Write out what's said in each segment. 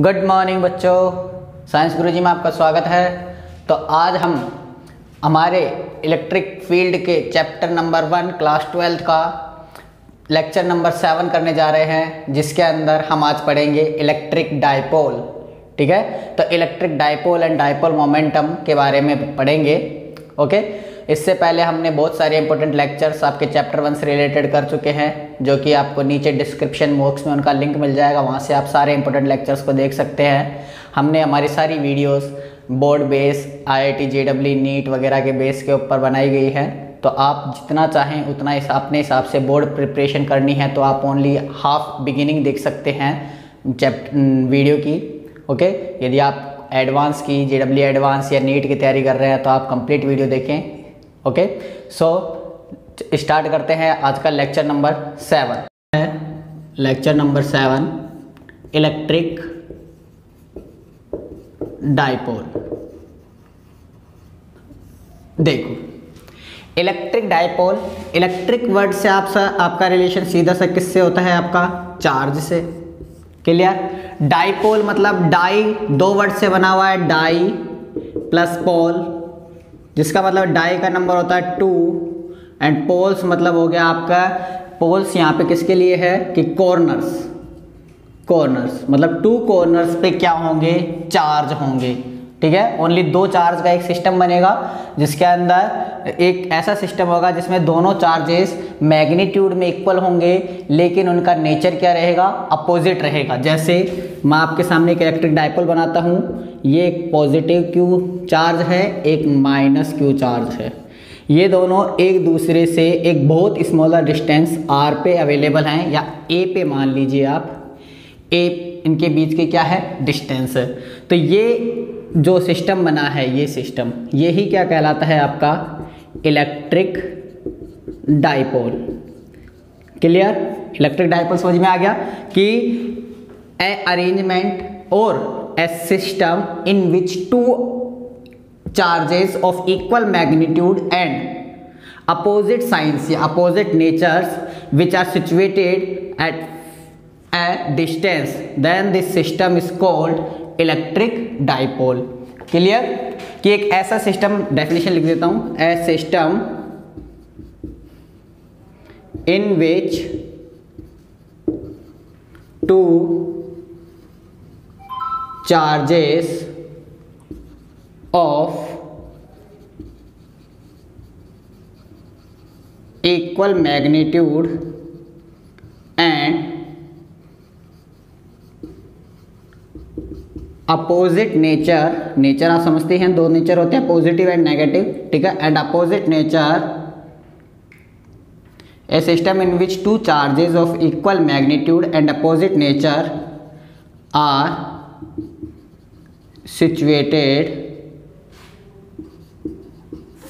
Good morning बच्चों, science Guruji में आपका स्वागत है। तो आज हम हमारे इलेक्ट्रिक फील्ड के चैप्टर नंबर 1 क्लास 12 का लेक्चर नंबर 7 करने जा रहे हैं, जिसके अंदर हम आज पढ़ेंगे इलेक्ट्रिक डायपोल। ठीक है, तो electric dipole and dipole momentum के बारे में पढ़ेंगे। ओके, इससे पहले हमने बहुत सारे इंपॉर्टेंट लेक्चर्स आपके चैप्टर 1 से रिलेटेड कर चुके हैं, जो कि आपको नीचे डिस्क्रिप्शन बॉक्स में उनका लिंक मिल जाएगा, वहाँ से आप सारे इंपॉर्टेंट लेक्चर्स को देख सकते हैं। हमने हमारी सारी videos board base, IIT, JEE, NEET वगैरह के बेस के ऊपर बनाई गई है, तो आप जितना चाहें उतना अपने हिसाब से बोर्ड प्रिपरेशन करनी है, तो आप ओनली हाफ बिगिनिंग देख सकते हैं वीडियो की। ओके, यदि आप एडवांस की JEE एडवांस या नीट की तैयारी कर रहे हैं तो आप कंप्लीट वीडियो देखें। ओके, सो स्टार्ट करते हैं आज का लेक्चर नंबर 7 है। Lecture number 7 electric dipole. देखो, इलेक्ट्रिक डायपोल, इलेक्ट्रिक वर्ड से आपका रिलेशन सीधा सा किससे होता है? आपका चार्ज से। क्लियर? डायपोल मतलब डाई, दो वर्ड से बना हुआ है, डाई प्लस पोल, जिसका मतलब डाई का नंबर होता है 2 एंड पोल्स मतलब हो गया आपका, पोल्स यहाँ पे किसके लिए है कि कॉर्नर्स, कॉर्नर्स मतलब 2 कॉर्नर्स पे क्या होंगे? चार्ज होंगे। ठीक है, ओनली 2 चार्ज का एक सिस्टम बनेगा, जिसके अंदर एक ऐसा सिस्टम होगा जिसमें दोनों चार्जेस मैग्नीट्यूड में इक्वल होंगे, लेकिन उनका नेचर क्या रहेगा? अपोजिट रहेगा। जैसे मैं आपके सामने एक इलेक्ट्रिक डायपोल बनाता हूँ, ये एक पॉजिटिव क्यू चार्ज है, एक माइनस क्यू चार्ज है, ये दोनों एक दूसरे से एक बहुत स्मॉलर डिस्टेंस r पे अवेलेबल हैं, या a पे मान लीजिए आप, a इनके बीच के क्या है? डिस्टेंस है। तो ये जो सिस्टम बना है, ये सिस्टम, ये ही क्या कहलाता है आपका? Electric dipole. Clear? Electric dipole समझ में आ गया कि ए अरेंजमेंट और A system in which 2 charges of equal magnitude and opposite signs या opposite natures which are situated at a distance, then this system is called electric dipole. Clear? कि एक ऐसा सिस्टम, डेफिनेशन लिख देता हूं, a system in which 2 charges of equal magnitude and opposite nature, nature आप समझते हैं, 2 नेचर होते हैं, पॉजिटिव एंड नेगेटिव। ठीक है, and opposite nature, a system in which 2 charges of equal magnitude and opposite nature are situated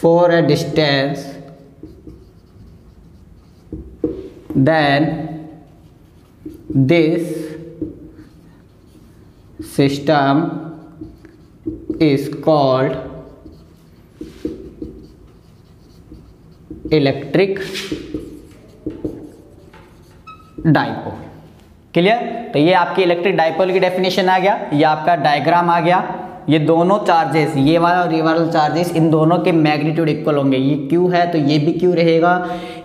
for a distance, then this system is called electric dipole. क्लियर? तो ये आपकी इलेक्ट्रिक डायपोल की definition आ गया, ये आपका डायग्राम आ गया। ये दोनों चार्जेस, ये वाला और ये वाला चार्जेस, इन दोनों के मैग्नीट्यूड इक्वल होंगे। ये क्यू है तो ये भी क्यू रहेगा,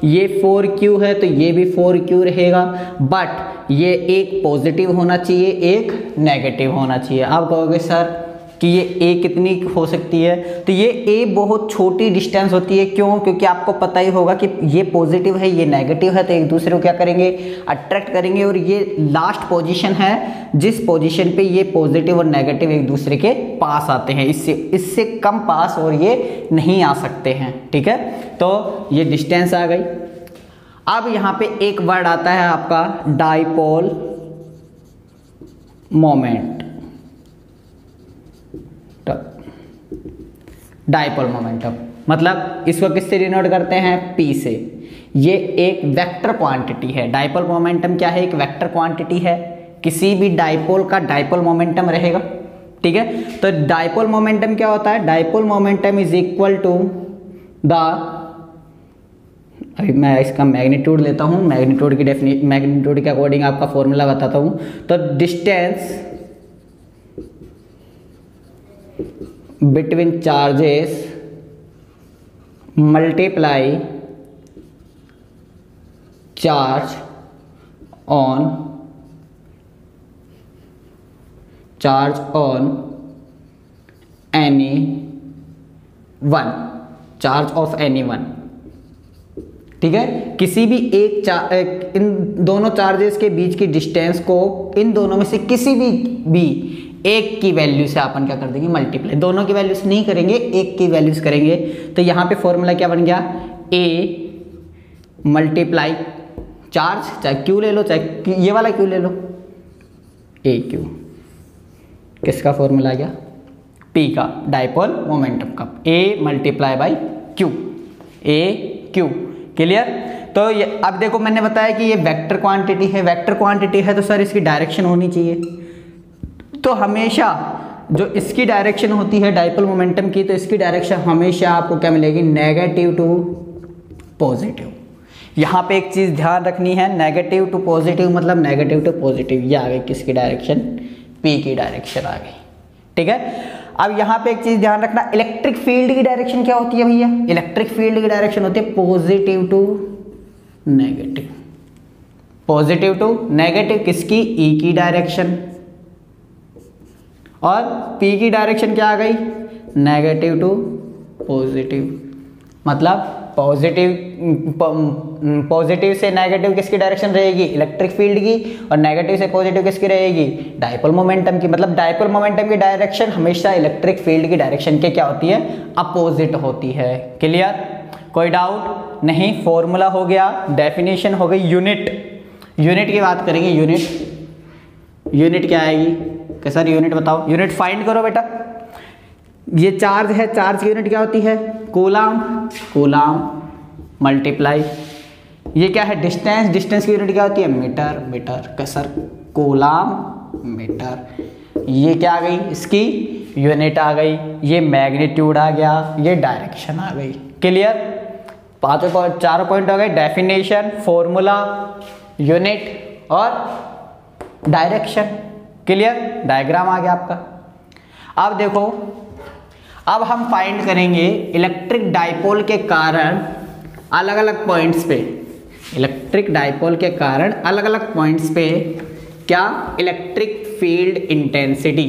ये 4q है तो ये भी 4q रहेगा, बट ये एक पॉजिटिव होना चाहिए, एक नेगेटिव होना चाहिए। आप कहोगे सर कि ये a कितनी हो सकती है? तो ये a बहुत छोटी डिस्टेंस होती है। क्यों? क्योंकि आपको पता ही होगा कि ये पॉजिटिव है, ये नेगेटिव है, तो एक दूसरे को क्या करेंगे? अट्रैक्ट करेंगे, और ये लास्ट पोजीशन है जिस पोजीशन पे ये पॉजिटिव और नेगेटिव एक दूसरे के पास आते हैं, इससे कम पास और ये नहीं आ सकते हैं। ठीक है, तो ये डिस्टेंस आ गई। अब यहाँ पे एक वर्ड आता है आपका डायपोल मोमेंट, डायपोल मोमेंटम मतलब इसको किससे डिनोट करते हैं? P से। ये एक वेक्टर क्वांटिटी है। डायपोल मोमेंटम क्या है? एक वेक्टर क्वांटिटी है। किसी भी डायपोल का डायपोल मोमेंटम रहेगा। ठीक है, तो डायपोल मोमेंटम क्या होता है? Dipole momentum is equal to the, अभी मैं इसका मैग्नीट्यूड लेता हूँ, मैग्नीट्यूड के अकॉर्डिंग आपका फॉर्मूला बताता हूँ। तो distance between charges multiply charge on any one, charge of any one। ठीक है, किसी भी एक इन दोनों चार्जेस के बीच की डिस्टेंस को इन दोनों में से किसी भी एक की वैल्यू से अपन क्या कर देंगे, मल्टीप्लाई। दोनों की वैल्यूज नहीं करेंगे, एक की वैल्यूज करेंगे। तो यहाँ पे फॉर्मूला क्या बन गया, ए मल्टीप्लाई चार्ज, चाहे क्यू ले लो, चाहे ये वाला क्यू ले लो, ए क्यू। किसका फॉर्मूला आ गया, पी का, डायपोल मोमेंटम का, ए multiply by Q, A Q. Clear. तो ये अब देखो मैंने बताया कि ये वेक्टर क्वांटिटी है, वेक्टर क्वांटिटी है तो सर इसकी डायरेक्शन होनी चाहिए। तो हमेशा जो इसकी डायरेक्शन होती है डायपोल मोमेंटम की, तो इसकी डायरेक्शन हमेशा आपको क्या मिलेगी, नेगेटिव टू पॉजिटिव। यहाँ पे एक चीज़ ध्यान रखनी है, नेगेटिव टू पॉजिटिव मतलब नेगेटिव टू पॉजिटिव। ये आ गई किसकी डायरेक्शन, पी की डायरेक्शन आ गई। ठीक है, अब यहाँ पे एक चीज़ ध्यान रखना, इलेक्ट्रिक फील्ड की डायरेक्शन क्या होती है भैया, इलेक्ट्रिक फील्ड की डायरेक्शन होती है positive to negative, positive to negative. किसकी, ई की डायरेक्शन। और पी की डायरेक्शन क्या आ गई, नेगेटिव टू पॉजिटिव, मतलब पॉजिटिव से नेगेटिव किसकी डायरेक्शन रहेगी, इलेक्ट्रिक फील्ड की, और नेगेटिव से पॉजिटिव किसकी रहेगी, डायपोल मोमेंटम की। मतलब डायपोल मोमेंटम की डायरेक्शन हमेशा इलेक्ट्रिक फील्ड की डायरेक्शन के क्या होती है, अपोजिट होती है। क्लियर, कोई डाउट नहीं। फॉर्मूला हो गया, डेफिनेशन हो गई, यूनिट, यूनिट की बात करेंगे। यूनिट, यूनिट क्या आएगी, सर यूनिट बताओ, यूनिट फाइंड करो बेटा। ये चार्ज है, चार्ज की यूनिट क्या होती है, कूलम, कूलम मल्टीप्लाई। ये क्या है, डिस्टेंस, डिस्टेंस की यूनिट क्या होती है, metre, metre. Sir coulomb metre, ये क्या आ गई, इसकी यूनिट आ गई। ये मैग्नीट्यूड आ गया, ये डायरेक्शन आ गई। क्लियर, पांचों पॉइंट, चारों पॉइंट हो गए, डेफिनेशन, फॉर्मूला, यूनिट और डायरेक्शन। क्लियर, डायग्राम आ गया आपका। अब देखो, अब हम फाइंड करेंगे इलेक्ट्रिक डायपोल के कारण अलग अलग पॉइंट्स पे, इलेक्ट्रिक डायपोल के कारण अलग अलग पॉइंट्स पे क्या, electric field intensity,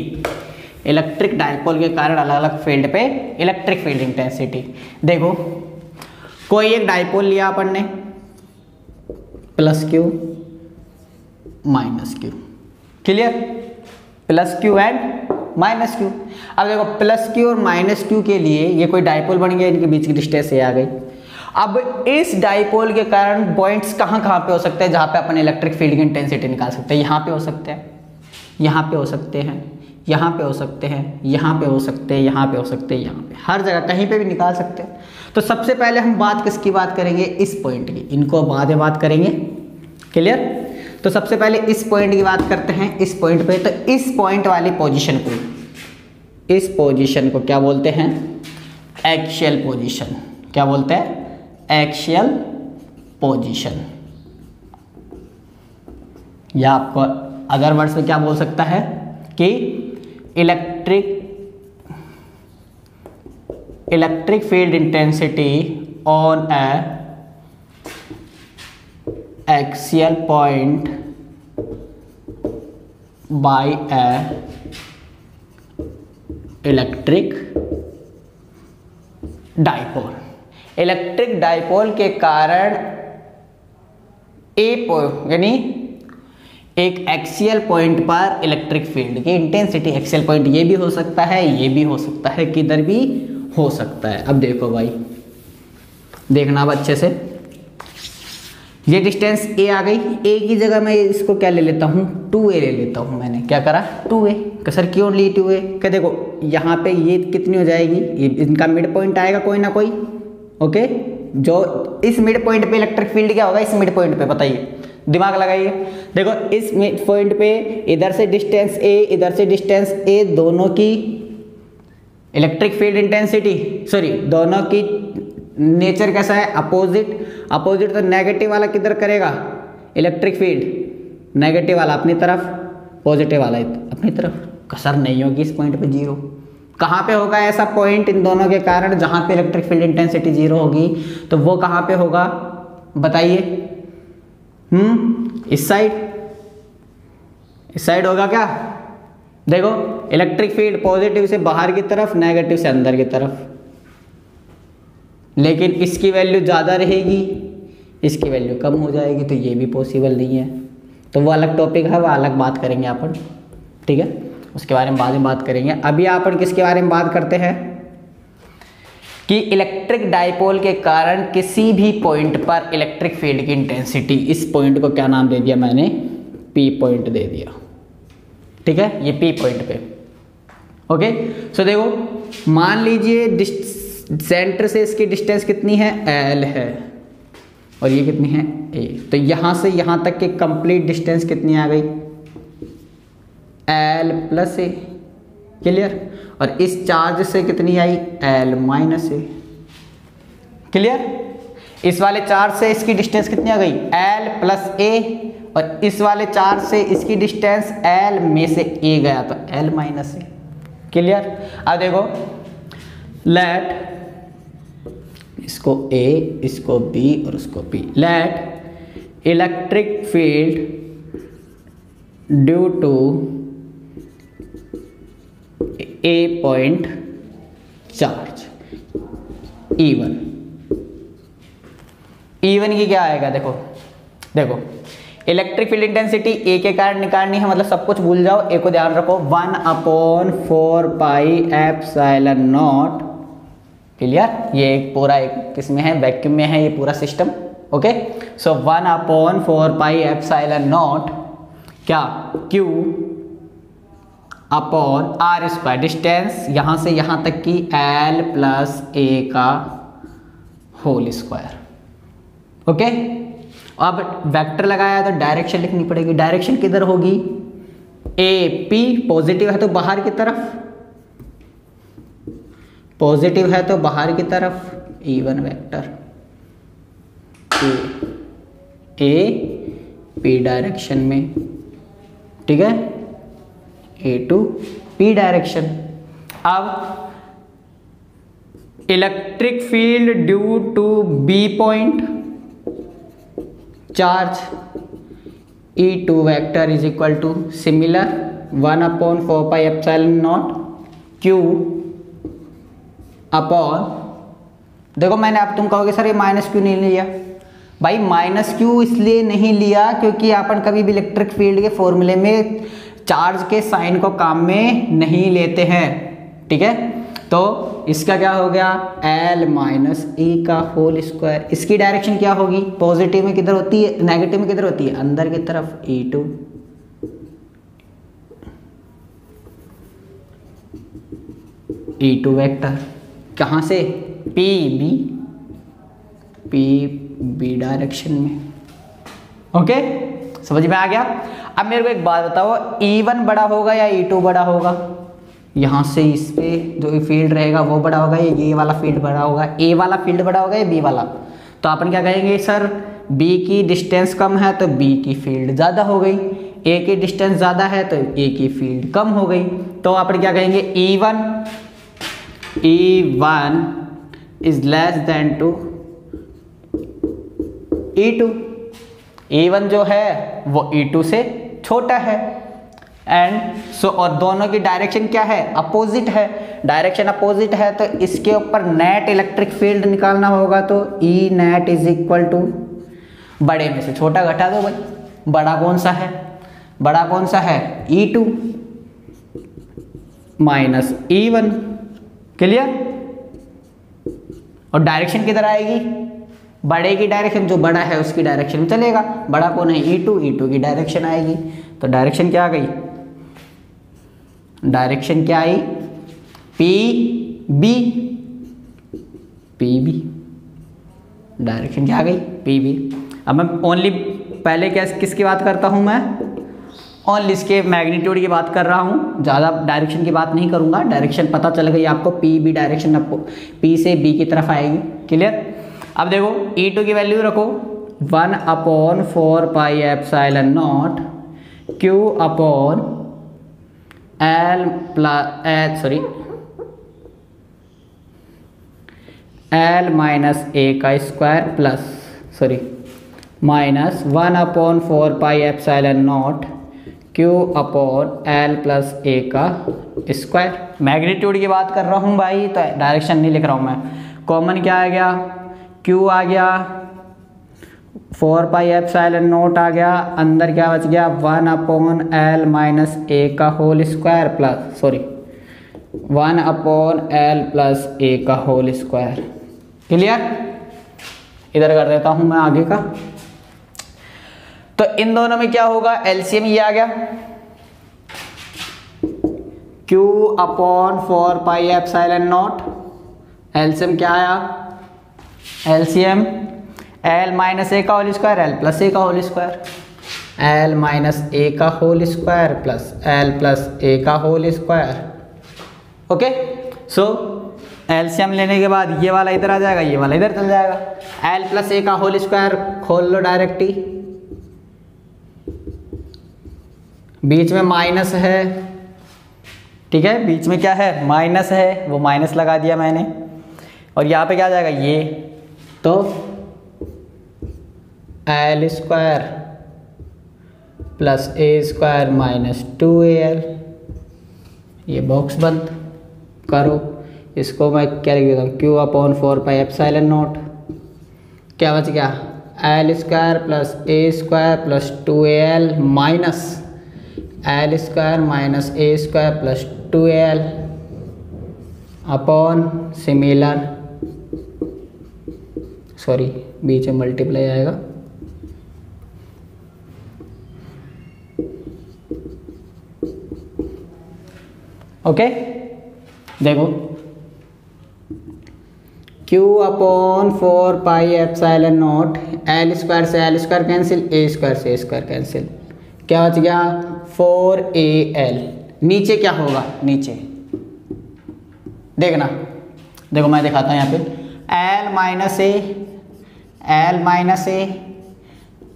electric dipole के कारण अलग अलग फील्ड पे इलेक्ट्रिक फील्ड इंटेंसिटी। देखो कोई एक डायपोल लिया अपन ने, plus Q minus Q. Clear, plus Q and minus Q. अब देखो प्लस क्यू और माइनस क्यू के लिए ये कोई डायपोल बन गया, इनके बीच की डिस्टेंस ये आ गई। अब इस डायपोल के कारण पॉइंट्स कहाँ कहाँ पे हो सकते हैं, जहाँ पे अपन इलेक्ट्रिक फील्ड की इंटेंसिटी निकाल सकते हैं। यहाँ पे हो सकते हैं, यहाँ पे हो सकते हैं, यहाँ पे हो सकते हैं, यहाँ पे हो सकते हैं, यहाँ पे हो सकते हैं, यहाँ पे, हर जगह कहीं पे भी निकाल सकते हैं। तो सबसे पहले हम बात किसकी बात करेंगे, इस पॉइंट की, इनको बाद में बात करेंगे। क्लियर, तो सबसे पहले इस पॉइंट की बात करते हैं, इस पॉइंट पे। तो इस पॉइंट वाली पोजीशन को, इस पोजीशन को क्या बोलते हैं, एक्सियल पोजीशन। क्या बोलते हैं, एक्सियल पोजीशन, या आपको अदर वर्ड्स में क्या बोल सकता है कि electric field intensity on a axial point by a electric dipole. Electric dipole के कारण यानी एक एक्सियल पॉइंट पर इलेक्ट्रिक फील्ड की इंटेंसिटी, एक्सियल पॉइंट ये भी हो सकता है, ये भी हो सकता है, किधर भी हो सकता है। अब देखो भाई, देखना अब अच्छे से, ये डिस्टेंस ए आ गई, ए की जगह मैं इसको क्या ले लेता हूँ, 2a ले लेता हूँ। मैंने क्या करा, 2a। क्या सर क्यों ली 2a, क्या देखो यहाँ पे ये कितनी हो जाएगी, ये इनका मिड पॉइंट आएगा कोई ना कोई। ओके, जो इस मिड पॉइंट पे इलेक्ट्रिक फील्ड क्या होगा, इस मिड पॉइंट पे, बताइए, दिमाग लगाइए। देखो इस मिड पॉइंट पे इधर से डिस्टेंस ए, इधर से डिस्टेंस ए, दोनों की इलेक्ट्रिक फील्ड इंटेंसिटी, सॉरी दोनों की नेचर कैसा है, अपोजिट। अपोजिट तो नेगेटिव वाला किधर करेगा, इलेक्ट्रिक फील्ड नेगेटिव वाला अपनी तरफ, पॉजिटिव वाला अपनी तरफ। कसर नहीं होगी इस पॉइंट पे, जीरो। कहाँ पे होगा ऐसा पॉइंट इन दोनों के कारण जहाँ पे इलेक्ट्रिक फील्ड इंटेंसिटी जीरो होगी, तो वो कहाँ पे होगा बताइए? इस साइड, इस साइड होगा क्या? देखो इलेक्ट्रिक फील्ड पॉजिटिव से बाहर की तरफ, नेगेटिव से अंदर की तरफ, लेकिन इसकी वैल्यू ज़्यादा रहेगी, इसकी वैल्यू कम हो जाएगी, तो ये भी पॉसिबल नहीं है। तो वो अलग टॉपिक है, वो अलग बात करेंगे अपन, ठीक है, उसके बारे में बाद में बात करेंगे। अभी अपन किसके बारे में बात करते हैं कि इलेक्ट्रिक डायपोल के कारण किसी भी पॉइंट पर इलेक्ट्रिक फील्ड की इंटेंसिटी, इस पॉइंट को क्या नाम दे दिया मैंने? पी पॉइंट दे दिया, ठीक है, ये पी पॉइंट पे। ओके, सो देखो मान लीजिए सेंटर से इसकी डिस्टेंस कितनी है? एल है, और ये कितनी है? ए। तो यहाँ से यहाँ तक की कंप्लीट डिस्टेंस कितनी आ गई? एल प्लस ए, क्लियर। और इस चार्ज से कितनी आई? एल माइनस ए, क्लियर। इस वाले चार्ज से इसकी डिस्टेंस कितनी आ गई? एल प्लस ए, और इस वाले चार्ज से इसकी डिस्टेंस एल में से ए गया तो एल माइनस ए, क्लियर। अब देखो लेट, इसको ए, इसको बी और उसको P, let electric field due to a point charge E1, E1 की क्या आएगा? देखो देखो इलेक्ट्रिक फील्ड इंटेंसिटी ए के कारण निकालनी है, मतलब सब कुछ भूल जाओ, ए को ध्यान रखो, 1/4 पाई एप्सिलॉन नॉट, क्लियर। ये एक पूरा एक किसमें है? वैक्यूम में है ये पूरा system. Okay, so 1/4 pi epsilon naught क्या? Q upon R square, distance यहाँ से यहाँ तक की एल प्लस ए का होल स्क्वायर। ओके, अब वेक्टर लगाया तो डायरेक्शन लिखनी पड़ेगी। डायरेक्शन किधर होगी? ए पी पॉजिटिव है तो बाहर की तरफ, पॉजिटिव है तो बाहर की तरफ, E1 vector A P direction में, ठीक है, ए टू पी डायरेक्शन। अब electric field due to B point charge E2 vector is equal to similar 1/4 pi epsilon naught Q upon, देखो मैंने, अब तुम कहोगे सर ये माइनस क्यों नहीं लिया? भाई माइनस क्यों इसलिए नहीं लिया क्योंकि अपन कभी भी इलेक्ट्रिक फील्ड के फॉर्मूले में चार्ज के साइन को काम में नहीं लेते हैं, ठीक है। तो इसका क्या हो गया? L माइनस E का होल स्क्वायर। इसकी डायरेक्शन क्या होगी? पॉजिटिव में किधर होती है, नेगेटिव में किधर होती है? अंदर की तरफ, E2। E2 वेक्टर कहाँ से? पी बी डायरेक्शन में। ओके, समझ में आ गया। अब मेरे को एक बात बताओ, E1 बड़ा होगा या E2 बड़ा होगा? यहाँ से इस पे जो फील्ड रहेगा वो बड़ा होगा, ये वाला फील्ड बड़ा होगा, A वाला फील्ड बड़ा होगा या B वाला? तो अपन क्या कहेंगे? सर B की डिस्टेंस कम है तो B की फील्ड ज़्यादा हो गई, A की डिस्टेंस ज़्यादा है तो A की फील्ड कम हो गई। तो अपन क्या कहेंगे? E1 is less than to E2। E1 जो है वो E2 से छोटा है, एंड सो और दोनों की डायरेक्शन क्या है? अपोजिट है। डायरेक्शन अपोजिट है तो इसके ऊपर नेट इलेक्ट्रिक फील्ड निकालना होगा, तो E net is equal to, बड़े में से छोटा घटा दो भाई, बड़ा कौन सा है? बड़ा कौन सा है? E2 minus E1, clear. और डायरेक्शन किधर आएगी? बड़े की डायरेक्शन, जो बड़ा है उसकी डायरेक्शन में चलेगा। बड़ा कौन है? E2, E2 की डायरेक्शन आएगी। तो डायरेक्शन क्या आ गई? डायरेक्शन क्या आई? पी बी डायरेक्शन क्या आ गई? P B. अब मैं ओनली पहले क्या किसकी बात करता हूँ? मैं ओनली इसके मैग्नीट्यूड की बात कर रहा हूँ, ज़्यादा डायरेक्शन की बात नहीं करूँगा। डायरेक्शन पता चल गई आपको, पी बी डायरेक्शन आपको पी से बी की तरफ आएगी, क्लियर। अब देखो E2 की वैल्यू रखो 1/4 pi epsilon naught Q upon L plus sorry L minus ए का square plus sorry minus 1/4πε0 Q upon L plus ए का स्क्वायर। मैग्नीट्यूड की बात कर रहा हूँ भाई, तो डायरेक्शन नहीं लिख रहा हूँ मैं। कॉमन क्या आ गया, क्यू आ गया, 4πε0 आ गया, अंदर क्या बच गया 1/l माइनस ए का whole square plus 1/l plus ए का होल स्क्वायर। क्लियर, इधर कर देता हूं मैं आगे का। तो इन दोनों में क्या होगा, एलसीएम ये आ गया q अपॉन 4πε0, एलसीएम क्या आया, एलसीएम एल माइनस ए का होल स्क्वायर एल प्लस ए का होल स्क्वायर, एल माइनस ए का whole square plus L plus ए का whole square. Okay, so LCM लेने के बाद ये वाला इधर आ जाएगा, ये वाला इधर चल जाएगा। एल प्लस ए का होल स्क्वायर खोल लो डायरेक्ट ही, बीच में माइनस है, ठीक है, बीच में क्या है माइनस है, वो माइनस लगा दिया मैंने, और यहाँ पे क्या जाएगा ये, तो एल स्क्वायर प्लस ए स्क्वायर माइनस 2al। ये बॉक्स बंद करो, इसको मैं क्या लिख देता हूँ, क्यू अपॉन 4πε0, क्या बच गया एल स्क्वायर प्लस ए square plus 2al minus L square minus ए square plus 2al upon similar बीच में मल्टीप्लाई आएगा, ओके देखो q अपॉन 4πε0, एल स्क्वायर से एल स्क्वायर कैंसिल, ए स्क्वायर से ए स्क्वायर कैंसिल, क्या बच गया 4al। नीचे क्या होगा, नीचे देखना, देखो मैं दिखाता हूँ यहाँ पे, एल माइनस ए, एल माइनस ए,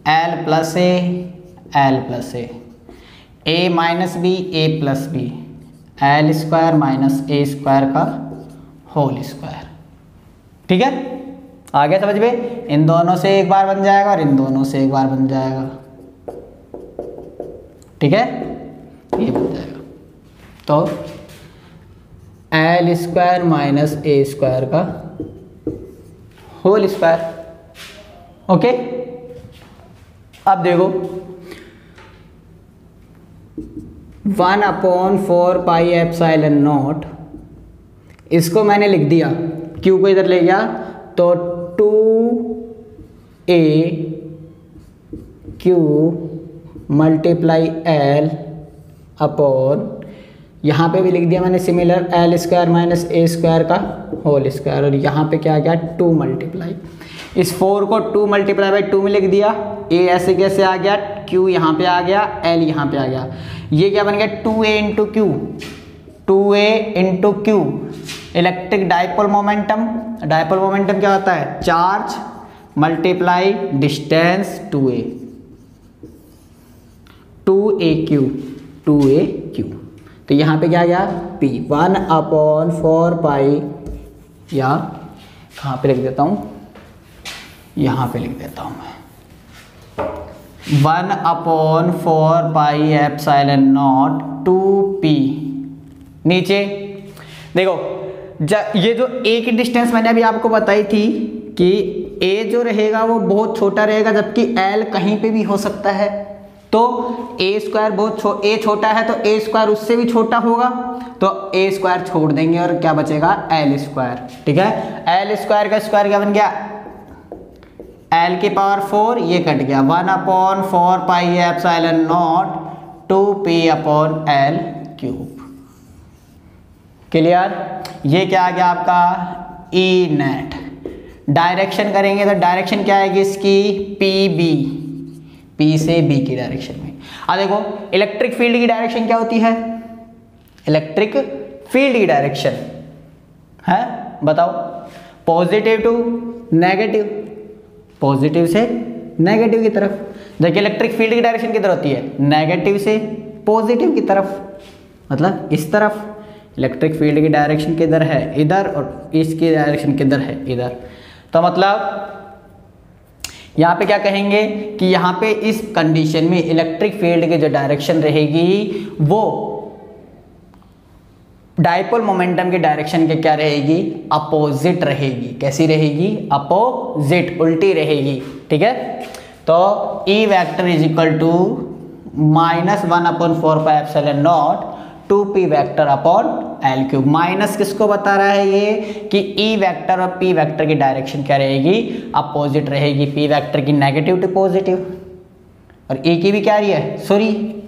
एल प्लस ए, एल प्लस ए, ए माइनस बी, ए plus B, L square minus ए स्क्वायर का होल स्क्वायर। ठीक है, आ गया समझ में, इन दोनों से एक बार बन जाएगा और इन दोनों से एक बार बन जाएगा, ठीक है, ये बन जाएगा। तो एल स्क्वायर माइनस ए स्क्वायर का होल स्क्वायर। ओके, अब देखो 1/4πε0, इसको मैंने लिख दिया, q को इधर ले गया, तो 2aq मल्टीप्लाई एल अपॉन, यहाँ पे भी लिख दिया मैंने सिमिलर एल स्क्वायर माइनस ए स्क्वायर का होल स्क्वायर, और यहाँ पे क्या गया 2 मल्टीप्लाई, इस 4 को 2 मल्टीप्लाई बाई 2 में लिख दिया, ए ऐसे कैसे आ गया, q यहाँ पे आ गया, l यहाँ पे आ गया, ये क्या बन गया 2a into Q, 2a into Q. Electric dipole momentum, dipole momentum क्या होता है, charge multiply distance 2a, 2aq, 2aq, तो यहाँ पे क्या गया p। 1/4π या कहाँ पे लिख देता हूँ, यहाँ पे लिख देता हूँ मैं, 1/4πε0 2p। नीचे देखो, ये जो a की डिस्टेंस मैंने अभी आपको बताई थी कि a जो रहेगा वो बहुत छोटा रहेगा, जबकि l कहीं पे भी हो सकता है, तो a स्क्वायर a छोटा है तो a स्क्वायर उससे भी छोटा होगा, तो a स्क्वायर छोड़ देंगे और क्या बचेगा l स्क्वायर। ठीक है, l स्क्वायर का स्क्वायर क्या बन गया एल की पावर 4, ये कट गया 1/4πε0 2p upon L cube. Clear, ये क्या आ गया आपका ई नेट। डायरेक्शन करेंगे तो डायरेक्शन क्या आएगी इसकी, पी बी, पी से बी की डायरेक्शन में। अब देखो इलेक्ट्रिक फील्ड की डायरेक्शन क्या होती है, इलेक्ट्रिक फील्ड की डायरेक्शन है बताओ, पॉजिटिव टू नेगेटिव, पॉजिटिव से नेगेटिव की तरफ। जबकि इलेक्ट्रिक फील्ड की डायरेक्शन किधर होती है, नेगेटिव से पॉजिटिव की तरफ, मतलब इस तरफ। इलेक्ट्रिक फील्ड की डायरेक्शन किधर है, इधर, और इसकी डायरेक्शन किधर है, इधर। तो मतलब यहाँ पे क्या कहेंगे कि यहाँ पे इस कंडीशन में इलेक्ट्रिक फील्ड की जो डायरेक्शन रहेगी वो डायपोल मोमेंटम की डायरेक्शन के क्या रहेगी, अपोजिट रहेगी। कैसी रहेगी, अपोजिट, उल्टी रहेगी। ठीक है, तो E vector is equal to -1/4πε0 2p vector upon L cube. Minus किसको बता रहा है ये कि E वेक्टर और P वेक्टर की डायरेक्शन क्या रहेगी, अपोजिट रहेगी। P वेक्टर की नेगेटिव टू पॉजिटिव, और E की भी क्या रही है, सॉरी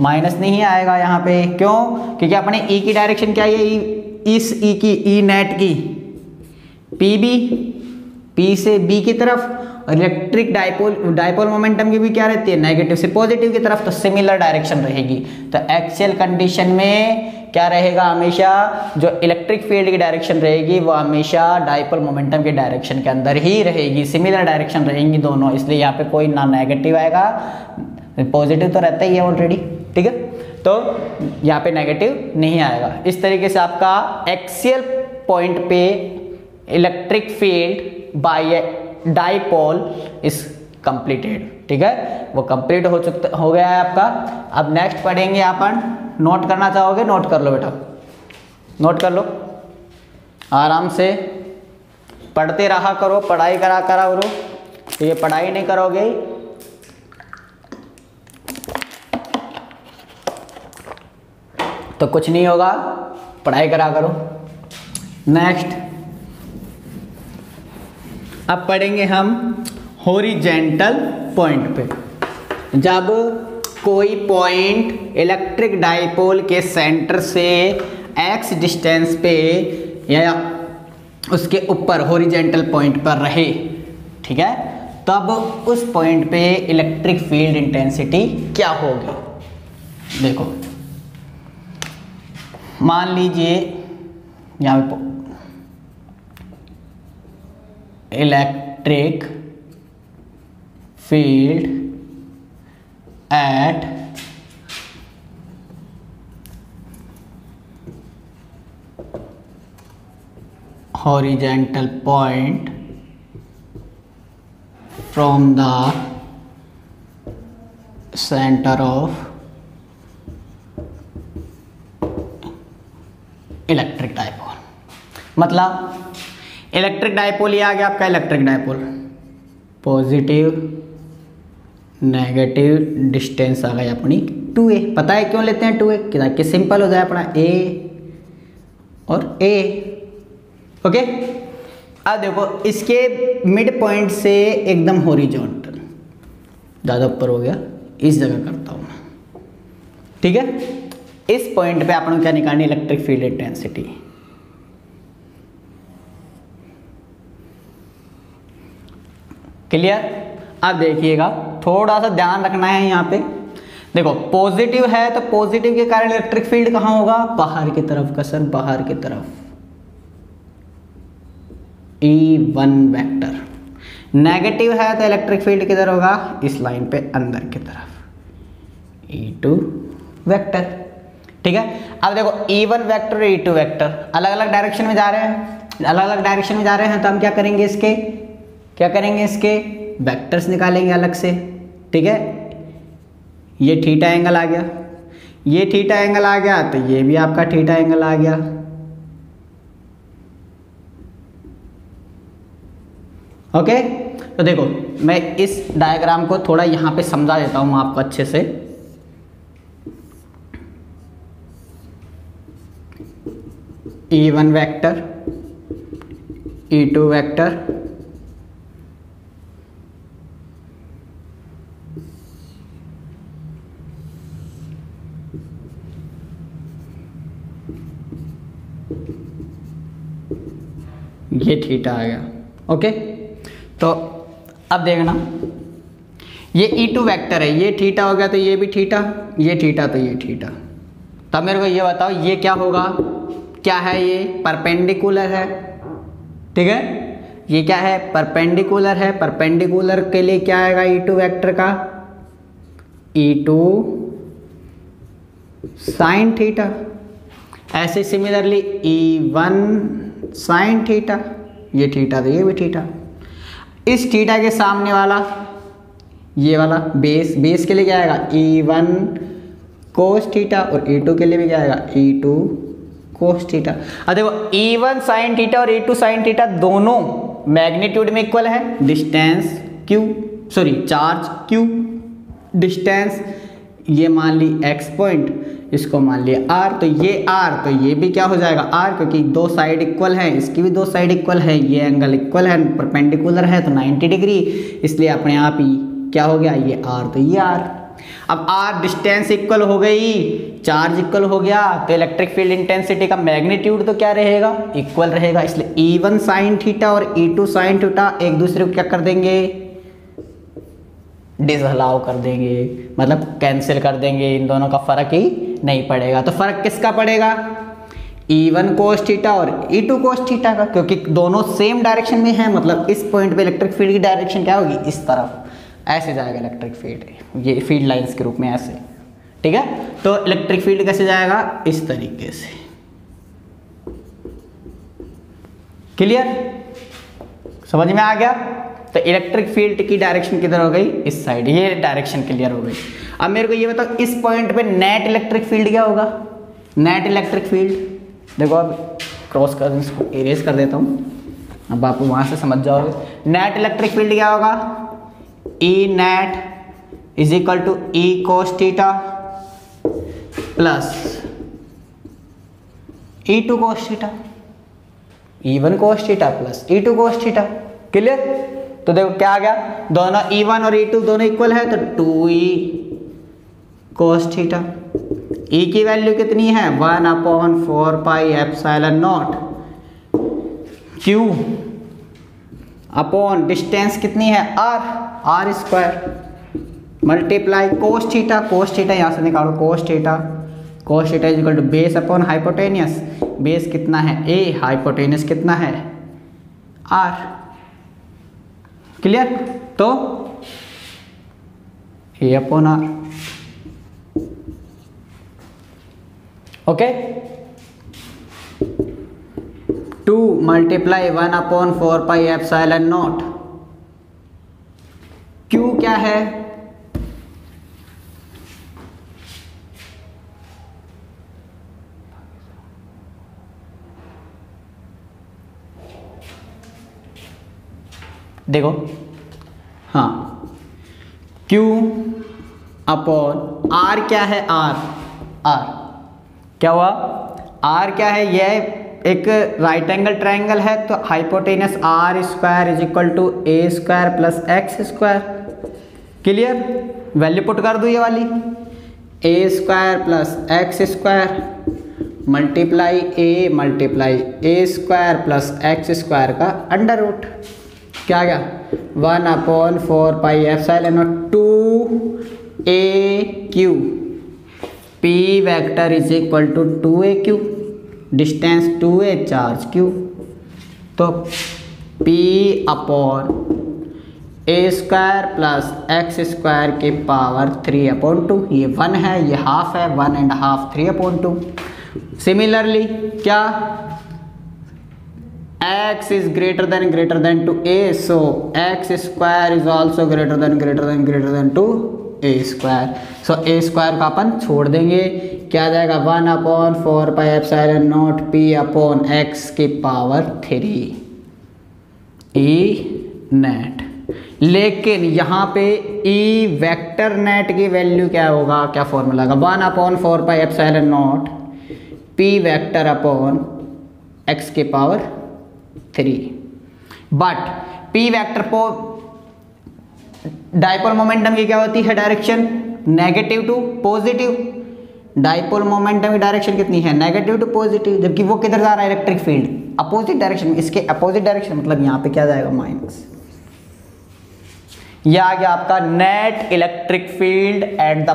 माइनस नहीं आएगा यहाँ पे, क्यों, क्योंकि अपने E की डायरेक्शन क्या है, इस E की, E नेट की PB, P से B की तरफ, और इलेक्ट्रिक डायपोल मोमेंटम की भी क्या रहती है, नेगेटिव से पॉजिटिव की तरफ, तो सिमिलर डायरेक्शन रहेगी। तो एक्सियल कंडीशन में क्या रहेगा, हमेशा जो इलेक्ट्रिक फील्ड की डायरेक्शन रहेगी वो हमेशा डायपोल मोमेंटम के डायरेक्शन के अंदर ही रहेगी, सिमिलर डायरेक्शन रहेंगी दोनों, इसलिए यहाँ पे कोई ना नेगेटिव आएगा, पॉजिटिव तो रहता ही है ऑलरेडी। ठीक है, तो यहाँ पे नेगेटिव नहीं आएगा। इस तरीके से आपका एक्सियल पॉइंट पे electric field by dipole is completed. ठीक है, वो कंप्लीट हो गया है आपका। अब नेक्स्ट पढ़ेंगे अपन, नोट करना चाहोगे नोट कर लो बेटा, नोट कर लो, आराम से पढ़ते रहा करो, पढ़ाई करो, तो ये पढ़ाई नहीं करोगे तो कुछ नहीं होगा, पढ़ाई करो। नेक्स्ट अब पढ़ेंगे हम हॉरिजॉन्टल पॉइंट पे। जब कोई पॉइंट इलेक्ट्रिक डायपोल के सेंटर से x डिस्टेंस पे या उसके ऊपर हॉरिजॉन्टल पॉइंट पर रहे, ठीक है, तब उस पॉइंट पे इलेक्ट्रिक फील्ड इंटेंसिटी क्या होगी। देखो मान लीजिए यहाँ पे electric field at horizontal point from the centre of electric dipole. मतलब इलेक्ट्रिक डायपोल ये आ गया आपका, electric dipole positive negative distance आ गई अपनी 2a। पता है क्यों लेते हैं 2a, ताकि सिंपल हो जाए अपना a और a। ओके, अब देखो इसके मिड पॉइंट से एकदम हॉरिजॉन्टल, ज़्यादा ऊपर हो गया, इस जगह करता हूँ मैं। ठीक है, इस पॉइंट पे आपको क्या निकालनी, इलेक्ट्रिक फील्ड इंटेंसिटी। क्लियर, आप देखिएगा, थोड़ा सा ध्यान रखना है यहाँ पे। देखो पॉजिटिव है तो पॉजिटिव के कारण इलेक्ट्रिक फील्ड कहाँ होगा, बाहर की तरफ, कसर बाहर की तरफ, E1 वेक्टर। नेगेटिव है तो इलेक्ट्रिक फील्ड किधर होगा, इस लाइन पे अंदर की तरफ, E2 वेक्टर। ठीक है, अब देखो E1 वेक्टर E2 वेक्टर अलग अलग डायरेक्शन में जा रहे हैं, अलग अलग डायरेक्शन में जा रहे हैं, तो हम क्या करेंगे, इसके वेक्टर्स निकालेंगे अलग से। ठीक है, ये थीटा एंगल आ गया, ये थीटा एंगल आ गया, तो ये भी आपका थीटा एंगल आ गया। ओके, तो देखो मैं इस डायग्राम को थोड़ा यहाँ पे समझा देता हूँ आपको अच्छे से। E1 वेक्टर, E2 वेक्टर, ये थीटा आ गया। ओके, तो अब देखना ये E2 वेक्टर है, ये थीटा हो गया, तो ये भी थीटा, ये थीटा, तो ये थीटा। तब मेरे को ये बताओ ये क्या होगा, क्या है ये, परपेंडिकुलर है। ठीक है, ये क्या है, परपेंडिकुलर है, परपेंडिकुलर के लिए क्या आएगा, E2 वेक्टर का E2 साइन थीटा। ऐसे सिमिलरली E1 साइन थीटा, ये थीटा तो ये भी थीटा, इस थीटा के सामने वाला ये वाला बेस, बेस के लिए क्या आएगा E1 कोस थीटा और E2 के लिए भी क्या आएगा E2 कोस थीटा। अब देखो E1 साइन थीटा और E2 साइन थीटा दोनों मैग्नीट्यूड में इक्वल है, distance Q sorry charge Q, distance ये मान ली x पॉइंट, इसको मान लिया r, तो ये r तो ये भी क्या हो जाएगा r, क्योंकि दो साइड इक्वल हैं, इसकी भी दो साइड इक्वल है, ये एंगल इक्वल है, परपेंडिकुलर है तो 90 डिग्री, इसलिए अपने आप ही क्या हो गया ये r तो ये r। अब r डिस्टेंस इक्वल हो गई, चार्ज इक्वल हो गया, तो इलेक्ट्रिक फील्ड इंटेंसिटी का मैग्नीट्यूड तो क्या रहेगा इक्वल रहेगा, इसलिए E1 साइन थीटा और E2 साइन थीटा एक दूसरे को क्या कर देंगे डिसअलाउ कर देंगे, मतलब कैंसिल कर देंगे, इन दोनों का फर्क ही नहीं पड़ेगा। तो फर्क किसका पड़ेगा E1 कोस थीटा और E2 कोस थीटा का, क्योंकि दोनों सेम डायरेक्शन में है, मतलब इस पॉइंट पे इलेक्ट्रिक फील्ड की डायरेक्शन क्या होगी इस तरफ, ऐसे जाएगा इलेक्ट्रिक फील्ड, ये फील्ड लाइंस के रूप में ऐसे, ठीक है। तो इलेक्ट्रिक फील्ड कैसे जाएगा इस तरीके से, क्लियर, समझ में आ गया। तो इलेक्ट्रिक फील्ड की डायरेक्शन किधर हो गई इस साइड, ये डायरेक्शन क्लियर हो गई। अब मेरे को ये बताओ इस पॉइंट पे नेट इलेक्ट्रिक फील्ड क्या होगा, नेट इलेक्ट्रिक फील्ड देखो, अब क्रॉस कर इसको इरेज कर देता हूँ, अब आप वहाँ से समझ जाओगे नेट इलेक्ट्रिक फील्ड क्या होगा, E net is equal to E cos theta plus E2 cos theta, E1 cos theta plus E2 cos theta, clear. तो देखो क्या आ गया, दोनों E1 और E2 दोनों इक्वल है, तो 2E cos थीटा, E की वैल्यू कितनी है 1/4πε0 Q अपॉन डिस्टेंस कितनी है R, R square multiply cos theta, cos theta यहाँ से निकालो, cos theta is equal to base upon hypotenuse, base कितना है A, हाइपोटेनियस कितना है R, क्लियर। तो A upon R, okay, 2 multiply 1/4πε0 Q क्या है, देखो हाँ Q अपॉन R क्या है, R, R क्या हुआ, R क्या है, यह एक राइट एंगल ट्राइंगल है, तो hypotenuse R square is equal to A square plus X square, clear. Value put कर दो ये वाली, A square plus X square multiply A square plus X square का अंडर रूट, क्या आ गया 1/4πε0 2AQ, P vector is equal to 2AQ, distance 2A charge Q, तो P upon A square plus X square के power 3/2, ये 1 है ये half है, 1.5 3/2। सिमिलरली क्या x is greater than to a, so x square is also greater than to a square, so a square का अपन छोड़ देंगे, क्या जाएगा 1/4πε0 p अपॉन x की पावर 3 E नेट। लेकिन यहाँ पे E वेक्टर नेट की वैल्यू क्या होगा, क्या फॉर्मूला का 1/4πε0 p वेक्टर अपॉन x के पावर 3, बट p वेक्टर को डायपोल मोमेंटम की क्या होती है direction negative to positive, dipole momentum की डायरेक्शन कितनी है नेगेटिव टू पॉजिटिव, जबकि वो किधर जा रहा है इलेक्ट्रिक फील्ड अपोजिट डायरेक्शन में, इसके अपोजिट डायरेक्शन, मतलब यहाँ पे क्या जाएगा माइनस। यह आ गया आपका net electric field at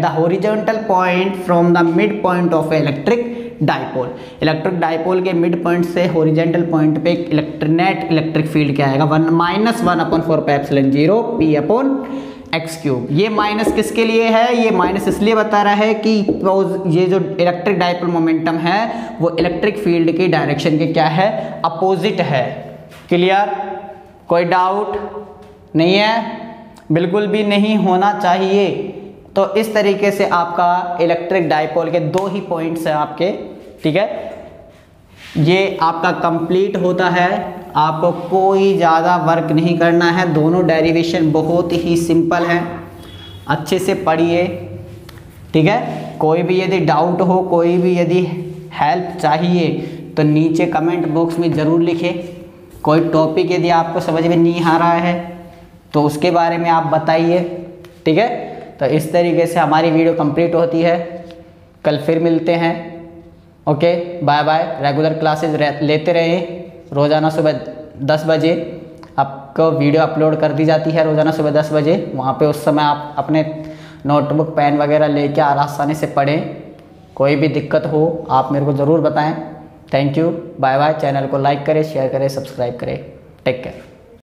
the horizontal point from the mid point of electric dipole, electric dipole के मिड पॉइंट से हॉरिजॉन्टल पॉइंट पे नेट इलेक्ट्रिक फील्ड क्या आएगा -1/4πε0 p अपॉन एक्स क्यूब। ये माइनस किसके लिए है? ये माइनस इसलिए बता रहा है कि ये जो इलेक्ट्रिक डाइपोल मोमेंटम है वो इलेक्ट्रिक फील्ड की डायरेक्शन के क्या है? अपोजिट है। क्लियर? कोई डाउट नहीं है? बिल्कुल भी नहीं होना चाहिए। तो इस तरीके से आपका इलेक्ट्रिक डाइपोल के दो ही पॉइंट्स हैं आपके, ठीक है। ये आपका कंप्लीट होता है, आपको कोई ज़्यादा वर्क नहीं करना है। दोनों डेरिवेशन बहुत ही सिंपल हैं, अच्छे से पढ़िए, ठीक है। कोई भी यदि डाउट हो, कोई भी यदि हेल्प चाहिए तो नीचे कमेंट बॉक्स में ज़रूर लिखें। कोई टॉपिक यदि आपको समझ में नहीं आ रहा है तो उसके बारे में आप बताइए, ठीक है। तो इस तरीके से हमारी वीडियो कंप्लीट होती है। कल फिर मिलते हैं। Okay, bye bye. Regular classes लेते रहें। रोज़ाना सुबह 10 बजे आपको वीडियो अपलोड कर दी जाती है, रोज़ाना सुबह 10 बजे। वहाँ पे उस समय आप अपने नोटबुक, पेन वगैरह लेके आसानी से पढ़ें। कोई भी दिक्कत हो आप मेरे को ज़रूर बताएं। Thank you, bye bye. Channel को लाइक करें, शेयर करें, सब्सक्राइब करें। Take care.